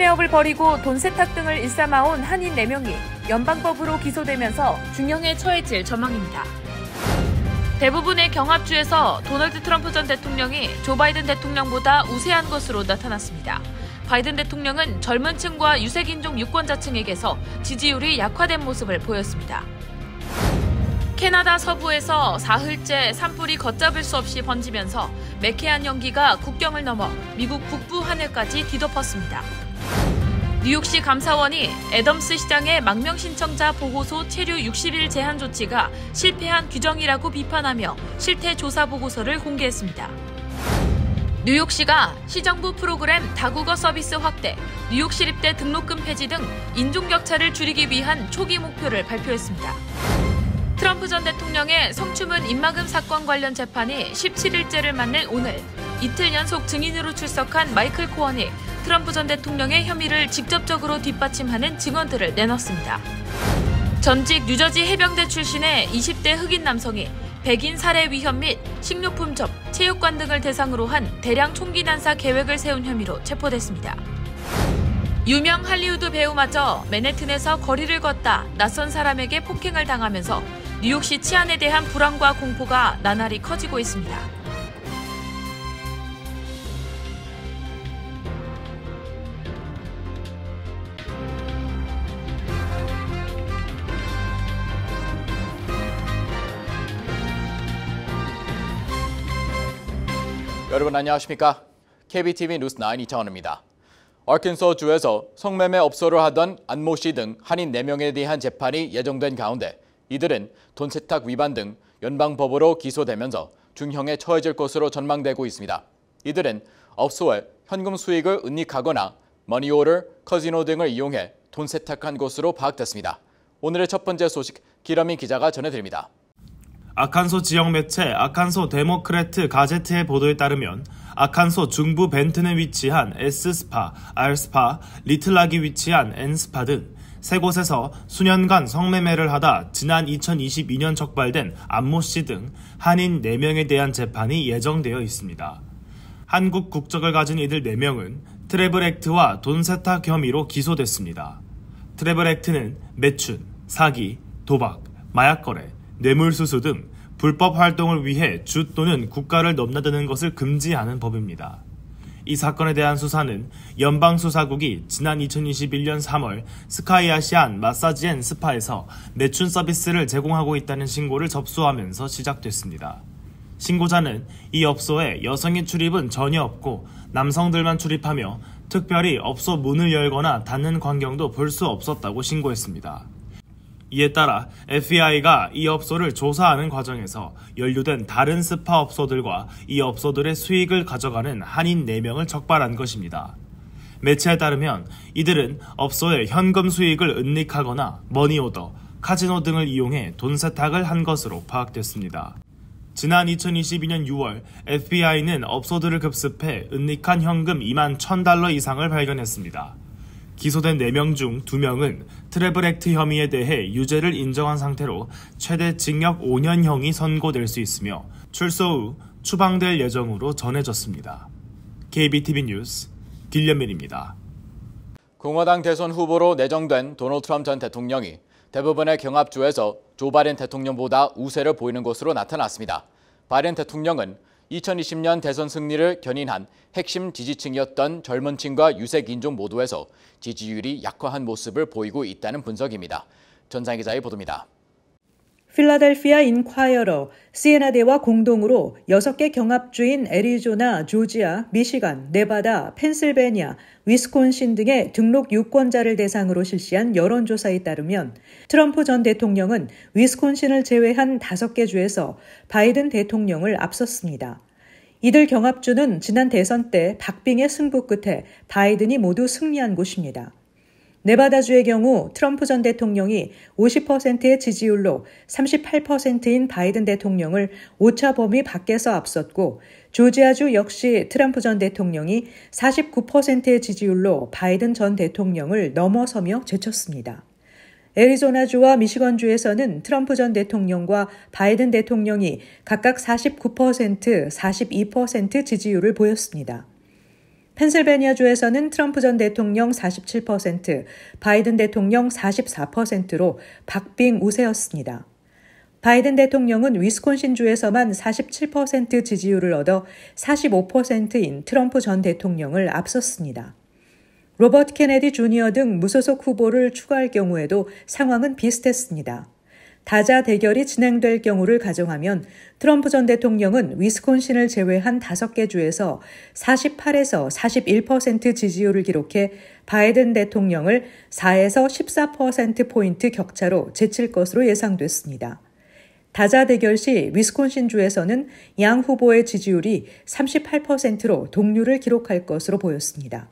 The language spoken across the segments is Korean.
매매업을 벌이고 돈 세탁 등을 일삼아온 한인 4명이 연방법으로 기소되면서 중형에 처해질 전망입니다. 대부분의 경합주에서 도널드 트럼프 전 대통령이 조 바이든 대통령보다 우세한 것으로 나타났습니다. 바이든 대통령은 젊은 층과 유색인종 유권자층에게서 지지율이 약화된 모습을 보였습니다. 캐나다 서부에서 사흘째 산불이 걷잡을 수 없이 번지면서 매캐한 연기가 국경을 넘어 미국 북부 하늘까지 뒤덮었습니다. 뉴욕시 감사원이 애덤스 시장의 망명신청자 보고서 체류 60일 제한 조치가 실패한 규정이라고 비판하며 실태 조사 보고서를 공개했습니다. 뉴욕시가 시정부 프로그램 다국어 서비스 확대, 뉴욕시립대 등록금 폐지 등 인종격차를 줄이기 위한 초기 목표를 발표했습니다. 트럼프 전 대통령의 성추문 입막음 사건 관련 재판이 17일째를 맞는 오늘, 이틀 연속 증인으로 출석한 마이클 코언이 트럼프 전 대통령의 혐의를 직접적으로 뒷받침하는 증언들을 내놨습니다. 전직 뉴저지 해병대 출신의 20대 흑인 남성이 백인 살해 위험 및 식료품 첩, 체육관 등을 대상으로 한 대량 총기 난사 계획을 세운 혐의로 체포됐습니다. 유명 할리우드 배우마저 맨해튼에서 거리를 걷다 낯선 사람에게 폭행을 당하면서 뉴욕시 치안에 대한 불안과 공포가 나날이 커지고 있습니다. 여러분 안녕하십니까? KBTV 뉴스 9 이창원입니다. 아캔서 주에서 성매매 업소를 하던 안모 씨 등 한인 4명에 대한 재판이 예정된 가운데 이들은 돈 세탁 위반 등 연방법으로 기소되면서 중형에 처해질 것으로 전망되고 있습니다. 이들은 업소에 현금 수익을 은닉하거나 머니오더, 카지노 등을 이용해 돈 세탁한 것으로 파악됐습니다. 오늘의 첫 번째 소식, 기러미 기자가 전해드립니다. 아칸소 지역 매체 아칸소 데모크래트 가제트의 보도에 따르면 아칸소 중부 벤튼에 위치한 S스파, R스파, 리틀락이 위치한 N스파 등 세 곳에서 수년간 성매매를 하다 지난 2022년 적발된 안모 씨 등 한인 4명에 대한 재판이 예정되어 있습니다. 한국 국적을 가진 이들 4명은 트래블 액트와 돈 세탁 혐의로 기소됐습니다. 트래블 액트는 매춘, 사기, 도박, 마약 거래, 뇌물수수 등 불법 활동을 위해 주 또는 국가를 넘나드는 것을 금지하는 법입니다. 이 사건에 대한 수사는 연방수사국이 지난 2021년 3월 스카이아시안 마사지 앤 스파에서 매춘 서비스를 제공하고 있다는 신고를 접수하면서 시작됐습니다. 신고자는 이 업소에 여성의 출입은 전혀 없고 남성들만 출입하며 특별히 업소 문을 열거나 닫는 광경도 볼 수 없었다고 신고했습니다. 이에 따라 FBI가 이 업소를 조사하는 과정에서 연루된 다른 스파 업소들과 이 업소들의 수익을 가져가는 한인 4명을 적발한 것입니다. 매체에 따르면 이들은 업소의 현금 수익을 은닉하거나 머니오더, 카지노 등을 이용해 돈 세탁을 한 것으로 파악됐습니다. 지난 2022년 6월 FBI는 업소들을 급습해 은닉한 현금 2만 1,000달러 이상을 발견했습니다. 기소된 4명 중 2명은 트래블 액트 혐의에 대해 유죄를 인정한 상태로 최대 징역 5년형이 선고될 수 있으며 출소 후 추방될 예정으로 전해졌습니다. KBTV 뉴스 길련민입니다. 공화당 대선 후보로 내정된 도널드 트럼프 전 대통령이 대부분의 경합주에서 조 바이든 대통령보다 우세를 보이는 것으로 나타났습니다. 바이든 대통령은 2020년 대선 승리를 견인한 핵심 지지층이었던 젊은 층과 유색인종 모두에서 지지율이 약화한 모습을 보이고 있다는 분석입니다. 전상 기자의 보도입니다. 필라델피아 인콰이어러, 시에나대와 공동으로 6개 경합주인 애리조나, 조지아, 미시간, 네바다, 펜실베니아, 위스콘신 등의 등록 유권자를 대상으로 실시한 여론조사에 따르면 트럼프 전 대통령은 위스콘신을 제외한 5개 주에서 바이든 대통령을 앞섰습니다. 이들 경합주는 지난 대선 때 박빙의 승부 끝에 바이든이 모두 승리한 곳입니다. 네바다주의 경우 트럼프 전 대통령이 50%의 지지율로 38%인 바이든 대통령을 오차 범위 밖에서 앞섰고, 조지아주 역시 트럼프 전 대통령이 49%의 지지율로 바이든 전 대통령을 넘어서며 제쳤습니다. 애리조나주와 미시건주에서는 트럼프 전 대통령과 바이든 대통령이 각각 49%, 42% 지지율을 보였습니다. 펜실베니아주에서는 트럼프 전 대통령 47%, 바이든 대통령 44%로 박빙 우세였습니다. 바이든 대통령은 위스콘신주에서만 47% 지지율을 얻어 45%인 트럼프 전 대통령을 앞섰습니다. 로버트 케네디 주니어 등 무소속 후보를 추가할 경우에도 상황은 비슷했습니다. 다자 대결이 진행될 경우를 가정하면 트럼프 전 대통령은 위스콘신을 제외한 5개 주에서 48에서 41% 지지율을 기록해 바이든 대통령을 4에서 14%포인트 격차로 제칠 것으로 예상됐습니다. 다자 대결 시 위스콘신주에서는 양 후보의 지지율이 38%로 동률을 기록할 것으로 보였습니다.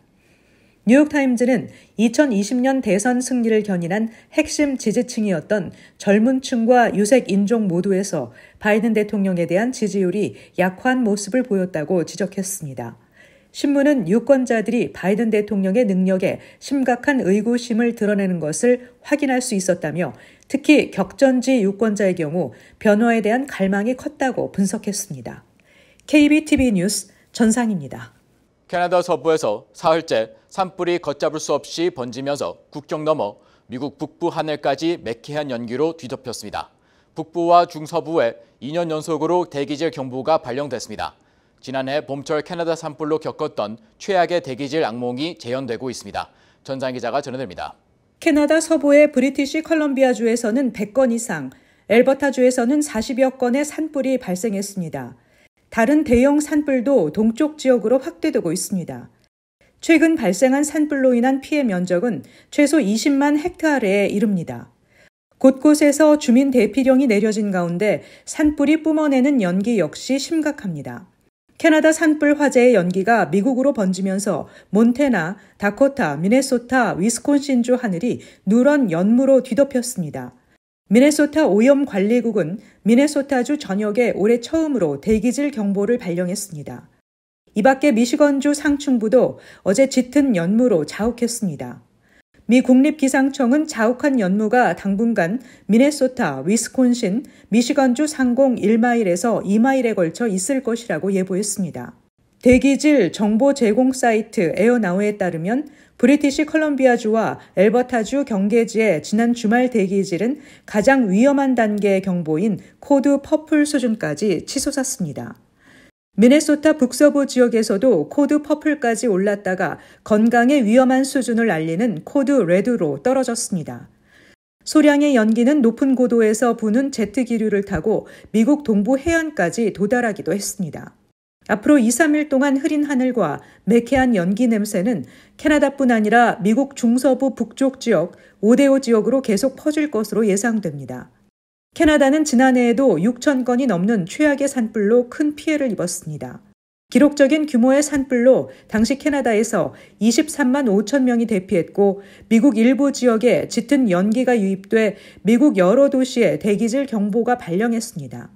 뉴욕타임즈는 2020년 대선 승리를 견인한 핵심 지지층이었던 젊은 층과 유색 인종 모두에서 바이든 대통령에 대한 지지율이 약화한 모습을 보였다고 지적했습니다. 신문은 유권자들이 바이든 대통령의 능력에 심각한 의구심을 드러내는 것을 확인할 수 있었다며 특히 격전지 유권자의 경우 변화에 대한 갈망이 컸다고 분석했습니다. KBTV 뉴스 전상입니다. 캐나다 서부에서 사흘째 산불이 걷잡을 수 없이 번지면서 국경 넘어 미국 북부 하늘까지 매캐한 연기로 뒤덮였습니다. 북부와 중서부에 2년 연속으로 대기질 경보가 발령됐습니다. 지난해 봄철 캐나다 산불로 겪었던 최악의 대기질 악몽이 재현되고 있습니다. 전상 기자가 전해드립니다. 캐나다 서부의 브리티시 컬럼비아주에서는 100건 이상, 앨버타주에서는 40여 건의 산불이 발생했습니다. 다른 대형 산불도 동쪽 지역으로 확대되고 있습니다. 최근 발생한 산불로 인한 피해 면적은 최소 20만 헥타르에 이릅니다. 곳곳에서 주민 대피령이 내려진 가운데 산불이 뿜어내는 연기 역시 심각합니다. 캐나다 산불 화재의 연기가 미국으로 번지면서 몬태나, 다코타, 미네소타, 위스콘신주 하늘이 누런 연무로 뒤덮였습니다. 미네소타 오염관리국은 미네소타주 전역에 올해 처음으로 대기질 경보를 발령했습니다. 이 밖에 미시건주 상층부도 어제 짙은 연무로 자욱했습니다. 미 국립기상청은 자욱한 연무가 당분간 미네소타, 위스콘신, 미시건주 상공 1마일에서 2마일에 걸쳐 있을 것이라고 예보했습니다. 대기질 정보 제공 사이트 에어나우에 따르면 브리티시 컬럼비아주와 앨버타주 경계지의 지난 주말 대기질은 가장 위험한 단계의 경보인 코드 퍼플 수준까지 치솟았습니다. 미네소타 북서부 지역에서도 코드 퍼플까지 올랐다가 건강에 위험한 수준을 알리는 코드 레드로 떨어졌습니다. 소량의 연기는 높은 고도에서 부는 제트 기류를 타고 미국 동부 해안까지 도달하기도 했습니다. 앞으로 2~3일 동안 흐린 하늘과 매캐한 연기 냄새는 캐나다뿐 아니라 미국 중서부 북쪽 지역, 오데오 지역으로 계속 퍼질 것으로 예상됩니다. 캐나다는 지난해에도 6천 건이 넘는 최악의 산불로 큰 피해를 입었습니다. 기록적인 규모의 산불로 당시 캐나다에서 23만 5천 명이 대피했고 미국 일부 지역에 짙은 연기가 유입돼 미국 여러 도시에 대기질 경보가 발령했습니다.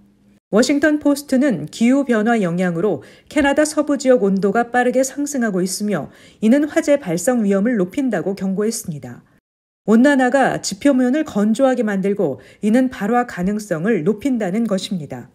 워싱턴 포스트는 기후변화 영향으로 캐나다 서부 지역 온도가 빠르게 상승하고 있으며 이는 화재 발생 위험을 높인다고 경고했습니다. 온난화가 지표면을 건조하게 만들고 이는 발화 가능성을 높인다는 것입니다.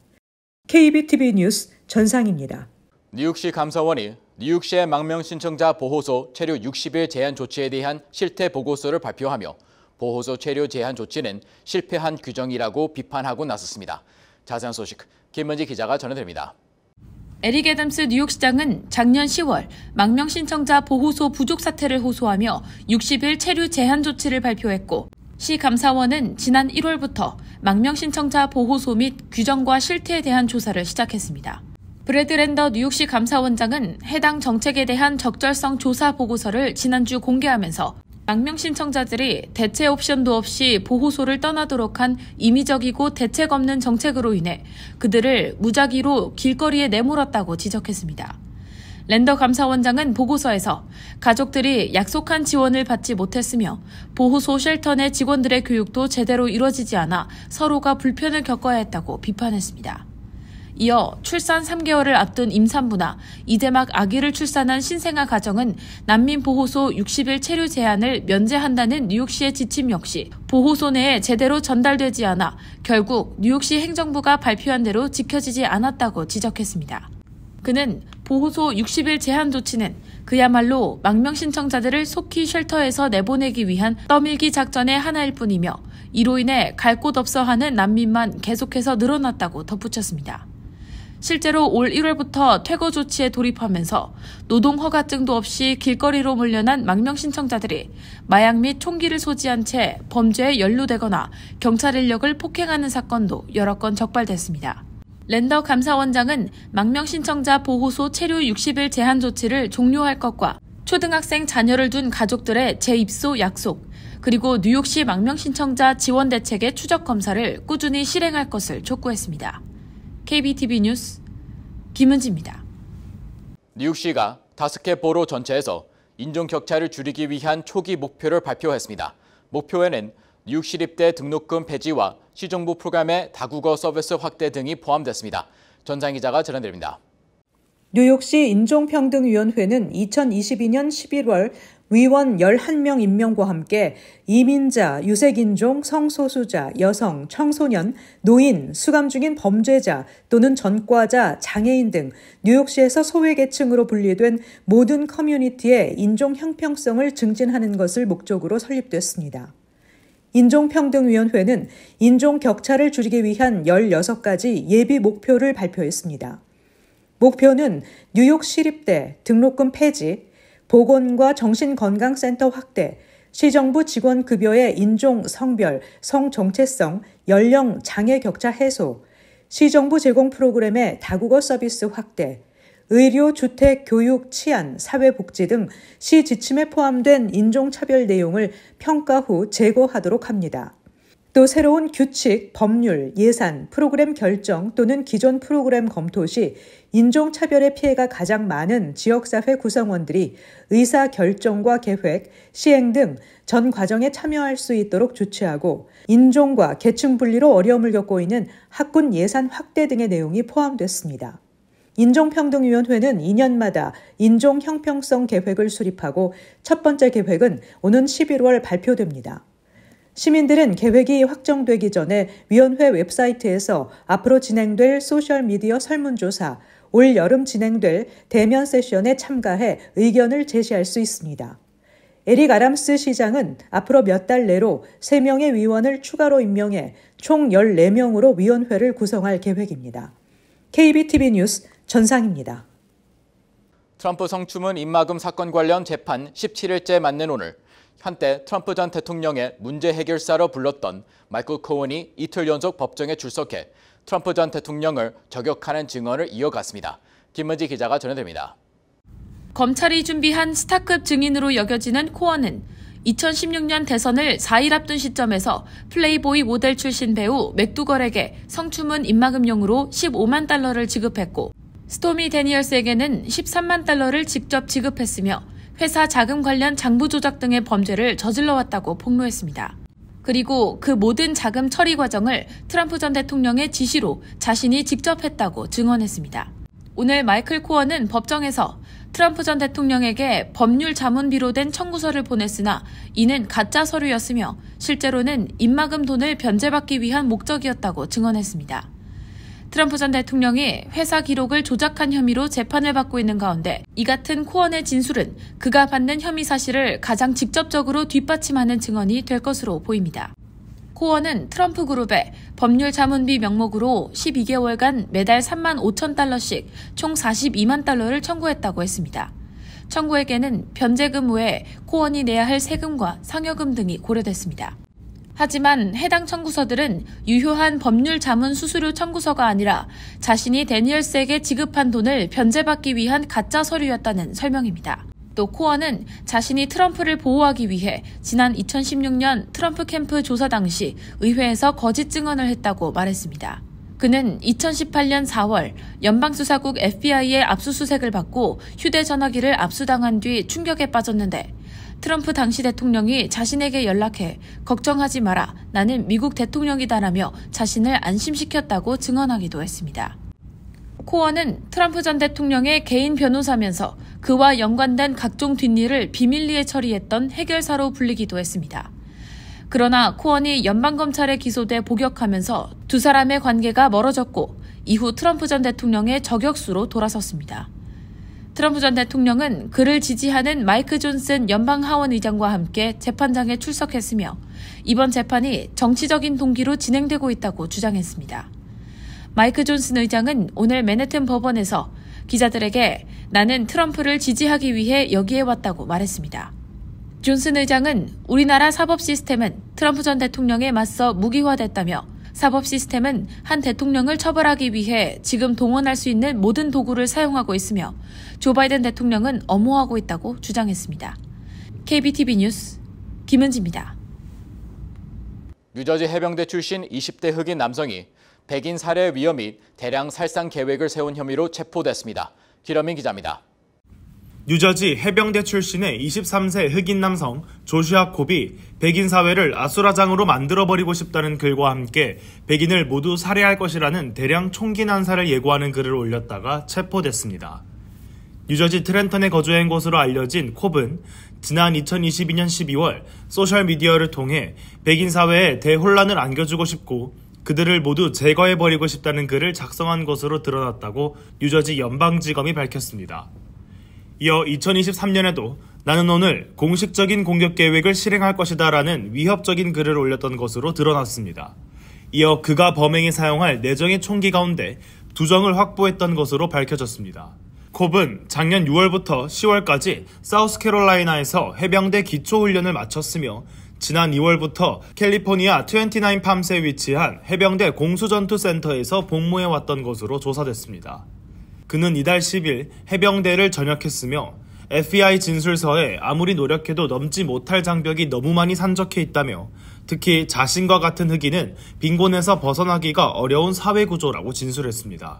KBTV 뉴스 전상입니다. 뉴욕시 감사원이 뉴욕시의 망명신청자 보호소 체류 60일 제한 조치에 대한 실태 보고서를 발표하며 보호소 체류 제한 조치는 실패한 규정이라고 비판하고 나섰습니다. 자세한 소식 김은지 기자가 전해드립니다. 에릭 애덤스 뉴욕시장은 작년 10월 망명신청자 보호소 부족 사태를 호소하며 60일 체류 제한 조치를 발표했고 시 감사원은 지난 1월부터 망명신청자 보호소 및 규정과 실태에 대한 조사를 시작했습니다. 브래드 랜더 뉴욕시 감사원장은 해당 정책에 대한 적절성 조사 보고서를 지난주 공개하면서 망명 신청자들이 대체 옵션도 없이 보호소를 떠나도록 한 임의적이고 대책 없는 정책으로 인해 그들을 무작위로 길거리에 내몰았다고 지적했습니다. 랜더 감사원장은 보고서에서 가족들이 약속한 지원을 받지 못했으며 보호소 쉘터 내 직원들의 교육도 제대로 이뤄지지 않아 서로가 불편을 겪어야 했다고 비판했습니다. 이어 출산 3개월을 앞둔 임산부나 이제 막 아기를 출산한 신생아 가정은 난민보호소 60일 체류 제한을 면제한다는 뉴욕시의 지침 역시 보호소 내에 제대로 전달되지 않아 결국 뉴욕시 행정부가 발표한 대로 지켜지지 않았다고 지적했습니다. 그는 보호소 60일 제한 조치는 그야말로 망명신청자들을 속히 쉘터에서 내보내기 위한 떠밀기 작전의 하나일 뿐이며 이로 인해 갈 곳 없어 하는 난민만 계속해서 늘어났다고 덧붙였습니다. 실제로 올 1월부터 퇴거 조치에 돌입하면서 노동허가증도 없이 길거리로 몰려난 망명신청자들이 마약 및 총기를 소지한 채 범죄에 연루되거나 경찰 인력을 폭행하는 사건도 여러 건 적발됐습니다. 랜더 감사원장은 망명신청자 보호소 체류 60일 제한 조치를 종료할 것과 초등학생 자녀를 둔 가족들의 재입소 약속, 그리고 뉴욕시 망명신청자 지원 대책의 추적 검사를 꾸준히 실행할 것을 촉구했습니다. KBTV 뉴스 김은지입니다. 뉴욕시가 5개 보로 전체에서 인종 격차를 줄이기 위한 초기 목표를 발표했습니다. 목표에는 뉴욕시립대 등록금 폐지와 시정부 프로그램의 다국어 서비스 확대 등이 포함됐습니다. 전상 기자가 전해드립니다. 뉴욕시 인종평등위원회는 2022년 11월 위원 11명 임명과 함께 이민자, 유색인종, 성소수자, 여성, 청소년, 노인, 수감 중인 범죄자 또는 전과자, 장애인 등 뉴욕시에서 소외계층으로 분리된 모든 커뮤니티의 인종 형평성을 증진하는 것을 목적으로 설립됐습니다. 인종평등위원회는 인종 격차를 줄이기 위한 16가지 예비 목표를 발표했습니다. 목표는 뉴욕시립대 등록금 폐지, 보건과 정신건강센터 확대, 시정부 직원 급여의 인종, 성별, 성정체성, 연령, 장애 격차 해소, 시정부 제공 프로그램의 다국어 서비스 확대, 의료, 주택, 교육, 치안, 사회복지 등 시 지침에 포함된 인종차별 내용을 평가 후 제고하도록 합니다. 또 새로운 규칙, 법률, 예산, 프로그램 결정 또는 기존 프로그램 검토 시 인종차별의 피해가 가장 많은 지역사회 구성원들이 의사 결정과 계획, 시행 등 전 과정에 참여할 수 있도록 조치하고 인종과 계층 분리로 어려움을 겪고 있는 학군 예산 확대 등의 내용이 포함됐습니다. 인종평등위원회는 2년마다 인종형평성 계획을 수립하고 첫 번째 계획은 오는 11월 발표됩니다. 시민들은 계획이 확정되기 전에 위원회 웹사이트에서 앞으로 진행될 소셜미디어 설문조사, 올 여름 진행될 대면 세션에 참가해 의견을 제시할 수 있습니다. 에릭 아람스 시장은 앞으로 몇 달 내로 3명의 위원을 추가로 임명해 총 14명으로 위원회를 구성할 계획입니다. KBTV 뉴스 전상입니다. 트럼프 성추문 입마금 사건 관련 재판 17일째 맞는 오늘, 한때 트럼프 전 대통령의 문제 해결사로 불렸던 마이클 코언이 이틀 연속 법정에 출석해 트럼프 전 대통령을 저격하는 증언을 이어갔습니다. 김은지 기자가 전해드립니다. 검찰이 준비한 스타급 증인으로 여겨지는 코언은 2016년 대선을 4일 앞둔 시점에서 플레이보이 모델 출신 배우 맥두걸에게 성추문 입마금용으로 15만 달러를 지급했고 스토미 데니얼스에게는 13만 달러를 직접 지급했으며 회사 자금 관련 장부 조작 등의 범죄를 저질러왔다고 폭로했습니다. 그리고 그 모든 자금 처리 과정을 트럼프 전 대통령의 지시로 자신이 직접 했다고 증언했습니다. 오늘 마이클 코언은 법정에서 트럼프 전 대통령에게 법률 자문비로 된 청구서를 보냈으나 이는 가짜 서류였으며 실제로는 입마금 돈을 변제받기 위한 목적이었다고 증언했습니다. 트럼프 전 대통령이 회사 기록을 조작한 혐의로 재판을 받고 있는 가운데 이 같은 코언의 진술은 그가 받는 혐의 사실을 가장 직접적으로 뒷받침하는 증언이 될 것으로 보입니다. 코언은 트럼프 그룹에 법률 자문비 명목으로 12개월간 매달 3만 5천 달러씩 총 42만 달러를 청구했다고 했습니다. 청구액에는 변제금 외에 코언이 내야 할 세금과 상여금 등이 고려됐습니다. 하지만 해당 청구서들은 유효한 법률 자문 수수료 청구서가 아니라 자신이 데니얼스에게 지급한 돈을 변제받기 위한 가짜 서류였다는 설명입니다. 또 코언은 자신이 트럼프를 보호하기 위해 지난 2016년 트럼프 캠프 조사 당시 의회에서 거짓 증언을 했다고 말했습니다. 그는 2018년 4월 연방수사국 FBI의 압수수색을 받고 휴대전화기를 압수당한 뒤 충격에 빠졌는데 트럼프 당시 대통령이 자신에게 연락해 걱정하지 마라, 나는 미국 대통령이다라며 자신을 안심시켰다고 증언하기도 했습니다. 코언은 트럼프 전 대통령의 개인 변호사면서 그와 연관된 각종 뒷일을 비밀리에 처리했던 해결사로 불리기도 했습니다. 그러나 코언이 연방검찰에 기소돼 복역하면서 두 사람의 관계가 멀어졌고 이후 트럼프 전 대통령의 저격수로 돌아섰습니다. 트럼프 전 대통령은 그를 지지하는 마이크 존슨 연방 하원 의장과 함께 재판장에 출석했으며 이번 재판이 정치적인 동기로 진행되고 있다고 주장했습니다. 마이크 존슨 의장은 오늘 맨해튼 법원에서 기자들에게 나는 트럼프를 지지하기 위해 여기에 왔다고 말했습니다. 존슨 의장은 우리나라 사법 시스템은 트럼프 전 대통령에 맞서 무기화됐다며 사법 시스템은 한 대통령을 처벌하기 위해 지금 동원할 수 있는 모든 도구를 사용하고 있으며 조 바이든 대통령은 엄호하고 있다고 주장했습니다. KBTV 뉴스 김은지입니다. 뉴저지 해병대 출신 20대 흑인 남성이 백인 살해 위험 및 대량 살상 계획을 세운 혐의로 체포됐습니다. 길어민 기자입니다. 뉴저지 해병대 출신의 23세 흑인 남성 조슈아 콥이 백인 사회를 아수라장으로 만들어버리고 싶다는 글과 함께 백인을 모두 살해할 것이라는 대량 총기 난사를 예고하는 글을 올렸다가 체포됐습니다. 뉴저지 트렌턴에 거주한 것으로 알려진 콥은 지난 2022년 12월 소셜미디어를 통해 백인 사회에 대혼란을 안겨주고 싶고 그들을 모두 제거해버리고 싶다는 글을 작성한 것으로 드러났다고 뉴저지 연방지검이 밝혔습니다. 이어 2023년에도 나는 오늘 공식적인 공격 계획을 실행할 것이다 라는 위협적인 글을 올렸던 것으로 드러났습니다. 이어 그가 범행에 사용할 4정의 총기 가운데 2정을 확보했던 것으로 밝혀졌습니다. 콥은 작년 6월부터 10월까지 사우스캐롤라이나에서 해병대 기초훈련을 마쳤으며 지난 2월부터 캘리포니아 29팜스에 위치한 해병대 공수전투센터에서 복무해왔던 것으로 조사됐습니다. 그는 이달 10일 해병대를 전역했으며 FBI 진술서에 아무리 노력해도 넘지 못할 장벽이 너무 많이 산적해 있다며 특히 자신과 같은 흑인은 빈곤에서 벗어나기가 어려운 사회구조라고 진술했습니다.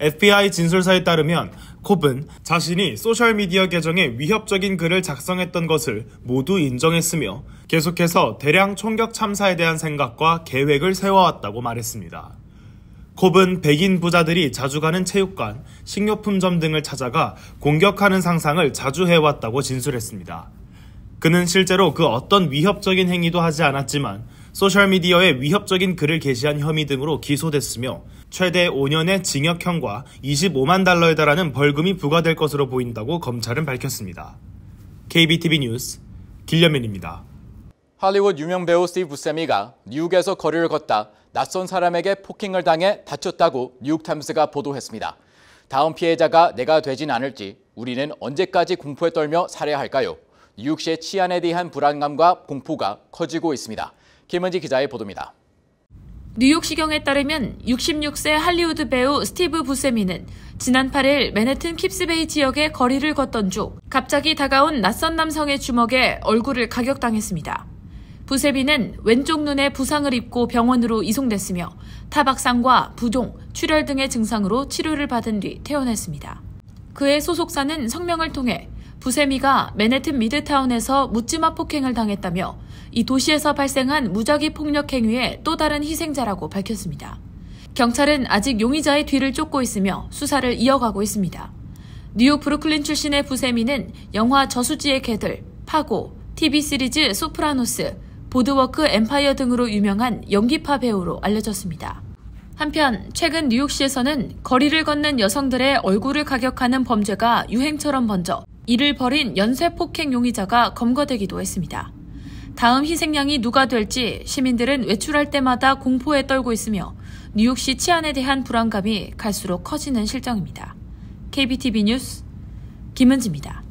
FBI 진술서에 따르면 콥은 자신이 소셜미디어 계정에 위협적인 글을 작성했던 것을 모두 인정했으며 계속해서 대량 총격 참사에 대한 생각과 계획을 세워왔다고 말했습니다. 콥은 백인 부자들이 자주 가는 체육관, 식료품점 등을 찾아가 공격하는 상상을 자주 해왔다고 진술했습니다. 그는 실제로 그 어떤 위협적인 행위도 하지 않았지만 소셜미디어에 위협적인 글을 게시한 혐의 등으로 기소됐으며 최대 5년의 징역형과 25만 달러에 달하는 벌금이 부과될 것으로 보인다고 검찰은 밝혔습니다. KBTV 뉴스 길려민입니다. 할리우드 유명 배우 스티브 부세미가 뉴욕에서 거리를 걷다 낯선 사람에게 폭행을 당해 다쳤다고 뉴욕타임스가 보도했습니다. 다음 피해자가 내가 되진 않을지 우리는 언제까지 공포에 떨며 살아야 할까요? 뉴욕시의 치안에 대한 불안감과 공포가 커지고 있습니다. 김은지 기자의 보도입니다. 뉴욕시경에 따르면 66세 할리우드 배우 스티브 부세미는 지난 8일 맨해튼 킵스베이 지역의 거리를 걷던 중 갑자기 다가온 낯선 남성의 주먹에 얼굴을 가격당했습니다. 부세미는 왼쪽 눈에 부상을 입고 병원으로 이송됐으며 타박상과 부종, 출혈 등의 증상으로 치료를 받은 뒤 퇴원했습니다. 그의 소속사는 성명을 통해 부세미가 맨해튼 미드타운에서 묻지마 폭행을 당했다며 이 도시에서 발생한 무작위 폭력 행위의 또 다른 희생자라고 밝혔습니다. 경찰은 아직 용의자의 뒤를 쫓고 있으며 수사를 이어가고 있습니다. 뉴욕 브루클린 출신의 부세미는 영화 저수지의 개들, 파고, TV 시리즈 소프라노스, 보드워크 엠파이어 등으로 유명한 연기파 배우로 알려졌습니다. 한편 최근 뉴욕시에서는 거리를 걷는 여성들의 얼굴을 가격하는 범죄가 유행처럼 번져 이를 벌인 연쇄 폭행 용의자가 검거되기도 했습니다. 다음 희생양이 누가 될지 시민들은 외출할 때마다 공포에 떨고 있으며 뉴욕시 치안에 대한 불안감이 갈수록 커지는 실정입니다. KBTV 뉴스 김은지입니다.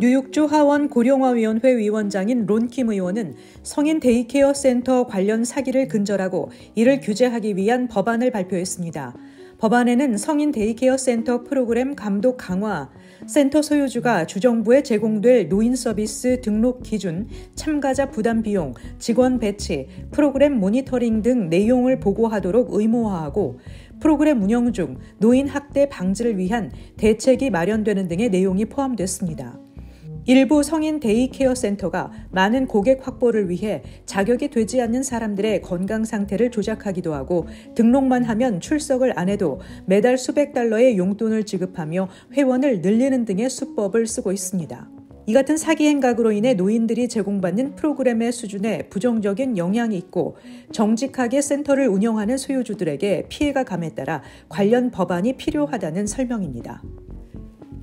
뉴욕주 하원 고령화위원회 위원장인 론킴 의원은 성인 데이케어 센터 관련 사기를 근절하고 이를 규제하기 위한 법안을 발표했습니다. 법안에는 성인 데이케어 센터 프로그램 감독 강화, 센터 소유주가 주정부에 제공될 노인 서비스 등록 기준, 참가자 부담 비용, 직원 배치, 프로그램 모니터링 등 내용을 보고하도록 의무화하고 프로그램 운영 중 노인 학대 방지를 위한 대책이 마련되는 등의 내용이 포함됐습니다. 일부 성인 데이케어 센터가 많은 고객 확보를 위해 자격이 되지 않는 사람들의 건강 상태를 조작하기도 하고 등록만 하면 출석을 안 해도 매달 수백 달러의 용돈을 지급하며 회원을 늘리는 등의 수법을 쓰고 있습니다. 이 같은 사기 행각으로 인해 노인들이 제공받는 프로그램의 수준에 부정적인 영향이 있고 정직하게 센터를 운영하는 소유주들에게 피해가 감에 따라 관련 법안이 필요하다는 설명입니다.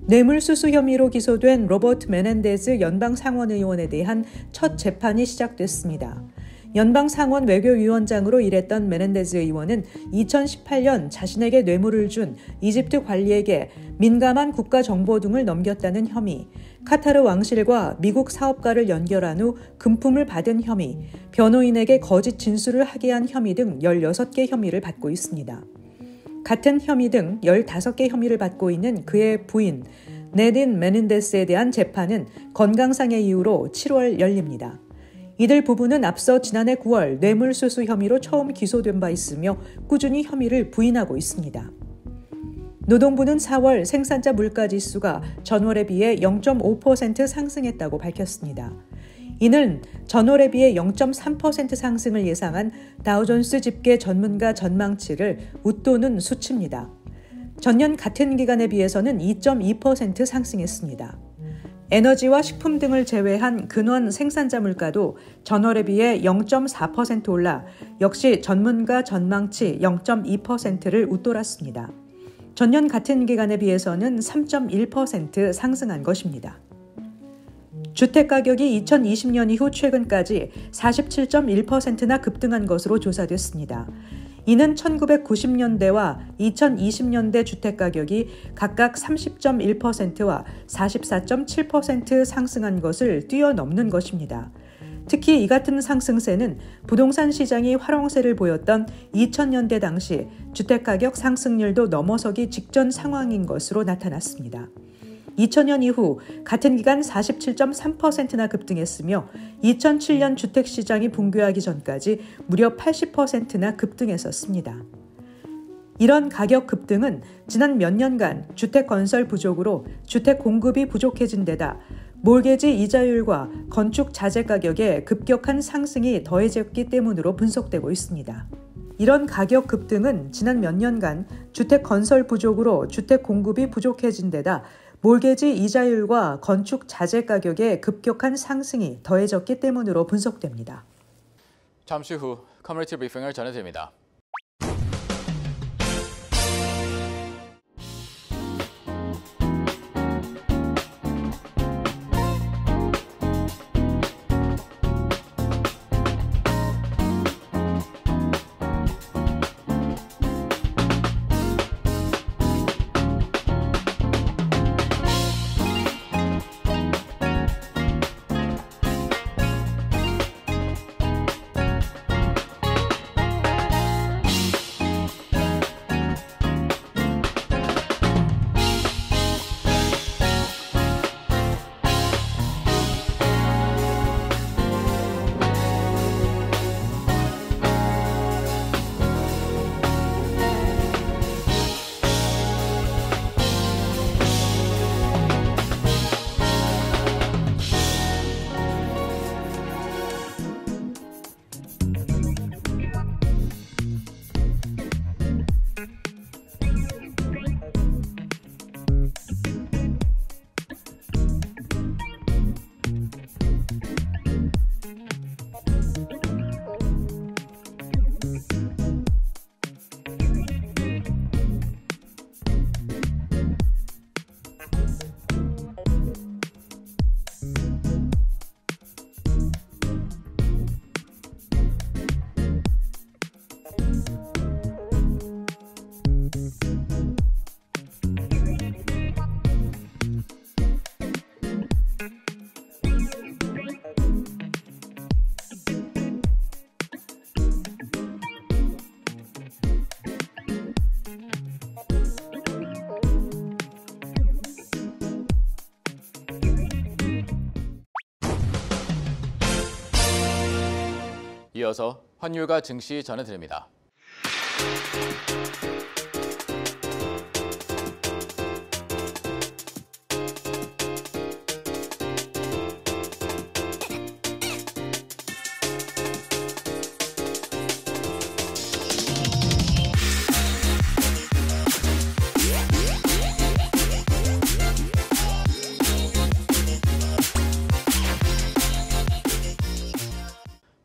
뇌물수수 혐의로 기소된 로버트 메넨데즈 연방상원 의원에 대한 첫 재판이 시작됐습니다. 연방상원 외교위원장으로 일했던 메넨데즈 의원은 2018년 자신에게 뇌물을 준 이집트 관리에게 민감한 국가정보 등을 넘겼다는 혐의, 카타르 왕실과 미국 사업가를 연결한 후 금품을 받은 혐의, 변호인에게 거짓 진술을 하게 한 혐의 등 16개 혐의를 받고 있습니다. 같은 혐의 등 15개 혐의를 받고 있는 그의 부인, 네딘 메넨데스에 대한 재판은 건강상의 이유로 7월 열립니다. 이들 부부는 앞서 지난해 9월 뇌물수수 혐의로 처음 기소된 바 있으며 꾸준히 혐의를 부인하고 있습니다. 노동부는 4월 생산자 물가지수가 전월에 비해 0.5% 상승했다고 밝혔습니다. 이는 전월에 비해 0.3% 상승을 예상한 다우존스 집계 전문가 전망치를 웃도는 수치입니다. 전년 같은 기간에 비해서는 2.2% 상승했습니다. 에너지와 식품 등을 제외한 근원 생산자 물가도 전월에 비해 0.4% 올라 역시 전문가 전망치 0.2%를 웃돌았습니다. 전년 같은 기간에 비해서는 3.1% 상승한 것입니다. 주택가격이 2020년 이후 최근까지 47.1%나 급등한 것으로 조사됐습니다. 이는 1990년대와 2020년대 주택가격이 각각 30.1%와 44.7% 상승한 것을 뛰어넘는 것입니다. 특히 이 같은 상승세는 부동산 시장이 화랑세를 보였던 2000년대 당시 주택가격 상승률도 넘어서기 직전 상황인 것으로 나타났습니다. 2000년 이후 같은 기간 47.3%나 급등했으며 2007년 주택시장이 붕괴하기 전까지 무려 80%나 급등했었습니다. 이런 가격 급등은 지난 몇 년간 주택 건설 부족으로 주택 공급이 부족해진 데다 몰개지 이자율과 건축 자재 가격의 급격한 상승이 더해졌기 때문으로 분석되고 있습니다. 이런 가격 급등은 지난 몇 년간 주택 건설 부족으로 주택 공급이 부족해진 데다 몰개지 이자율과 건축 자재 가격의 급격한 상승이 더해졌기 때문으로 분석됩니다. 잠시 후 커뮤니티 브리핑을 전해드립니다. 이어서 환율과 증시 전해드립니다.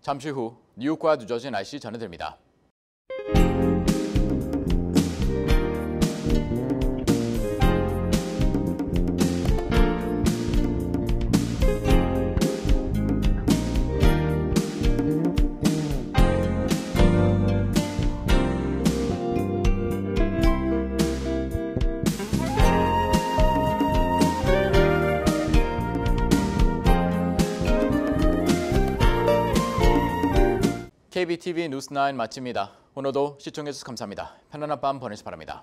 잠시 후 뉴욕과 뉴저지 날씨 전해드립니다. KBTV 뉴스 9 마칩니다. 오늘도 시청해주셔서 감사합니다. 편안한 밤 보내시기 바랍니다.